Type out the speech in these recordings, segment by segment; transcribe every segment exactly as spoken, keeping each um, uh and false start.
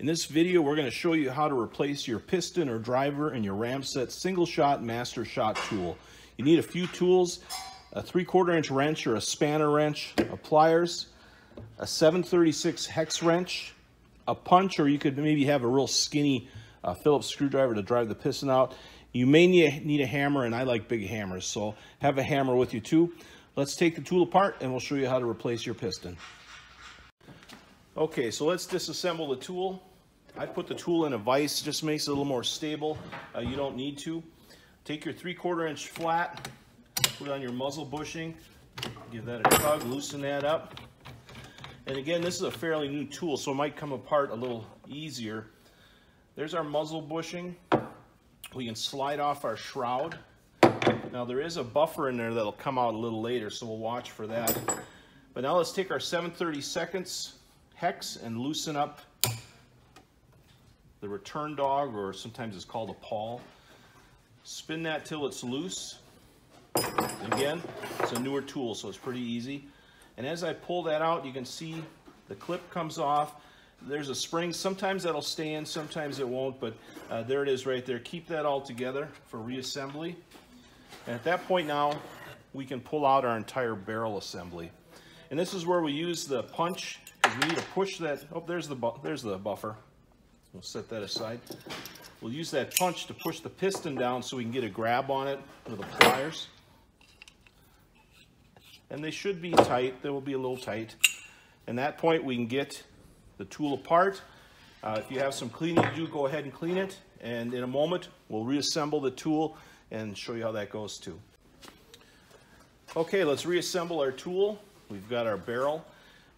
In this video, we're going to show you how to replace your piston or driver in your Ramset Single Shot Master Shot tool. You need a few tools, a three-quarter inch wrench or a spanner wrench, a pliers, a seven thirty-six hex wrench, a punch, or you could maybe have a real skinny uh, Phillips screwdriver to drive the piston out. You may need a hammer, and I like big hammers, so have a hammer with you too. Let's take the tool apart and we'll show you how to replace your piston. Okay, so let's disassemble the tool. I put the tool in a vise, just makes it a little more stable. Uh, you don't need to. Take your three-quarter inch flat, put it on your muzzle bushing, give that a tug, loosen that up. And again, this is a fairly new tool, so it might come apart a little easier. There's our muzzle bushing. We can slide off our shroud. Now there is a buffer in there that'll come out a little later, so we'll watch for that. But now let's take our seven thirty-seconds hex and loosen up the return dog, or sometimes it's called a pawl. Spin that till it's loose. Again, it's a newer tool, so it's pretty easy. And as I pull that out, you can see the clip comes off. There's a spring. Sometimes that'll stay in, sometimes it won't, but uh, there it is right there. Keep that all together for reassembly. And at that point now, we can pull out our entire barrel assembly. And this is where we use the punch, because we need to push that. Oh, there's the, bu there's the buffer. We'll set that aside. We'll use that punch to push the piston down so we can get a grab on it with the pliers. And they should be tight. They will be a little tight. And at that point, we can get the tool apart. Uh, if you have some cleaning to do, go ahead and clean it. And in a moment, we'll reassemble the tool and show you how that goes too. Okay, let's reassemble our tool. We've got our barrel.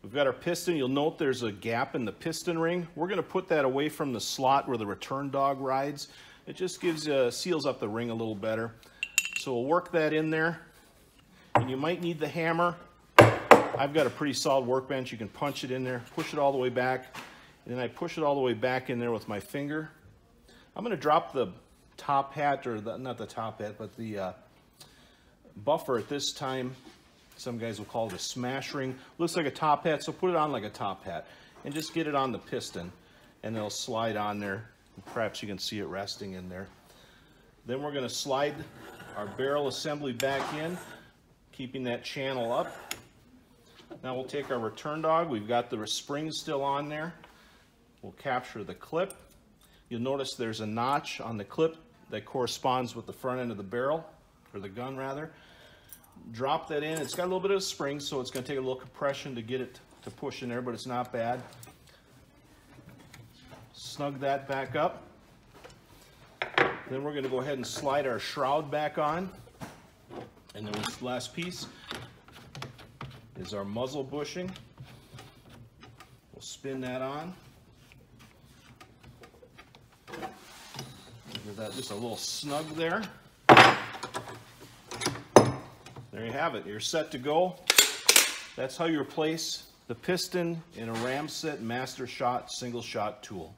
We've got our piston. You'll note there's a gap in the piston ring. We're going to put that away from the slot where the return dog rides. It just gives uh, seals up the ring a little better. So we'll work that in there. And you might need the hammer. I've got a pretty solid workbench. You can punch it in there, push it all the way back. And then I push it all the way back in there with my finger. I'm going to drop the top hat, or the, not the top hat, but the uh, buffer at this time. Some guys will call it a smash ring. Looks like a top hat, so put it on like a top hat and just get it on the piston, and it'll slide on there. Perhaps you can see it resting in there. Then we're going to slide our barrel assembly back in, keeping that channel up. Now we'll take our return dog. We've got the spring still on there. We'll capture the clip. You'll notice there's a notch on the clip that corresponds with the front end of the barrel, or the gun rather. Drop that in. It's got a little bit of a spring, so it's going to take a little compression to get it to push in there, but it's not bad. Snug that back up. Then we're going to go ahead and slide our shroud back on. And then this last piece is our muzzle bushing. We'll spin that on. Give that just a little snug there. There you have it. You're set to go. That's how you replace the piston in a Ramset Master Shot Single Shot tool.